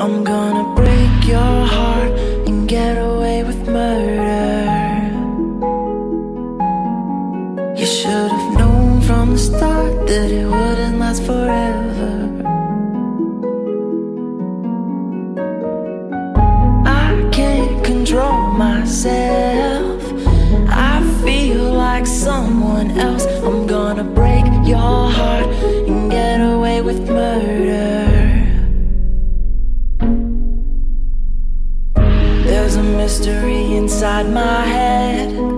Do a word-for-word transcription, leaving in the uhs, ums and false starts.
I'm gonna break your heart and get away with murder. You should have known from the start that it wouldn't last forever. I can't control myself, I feel like someone else. I'm gonna break your heart and get away with murder. There's a mystery inside my head.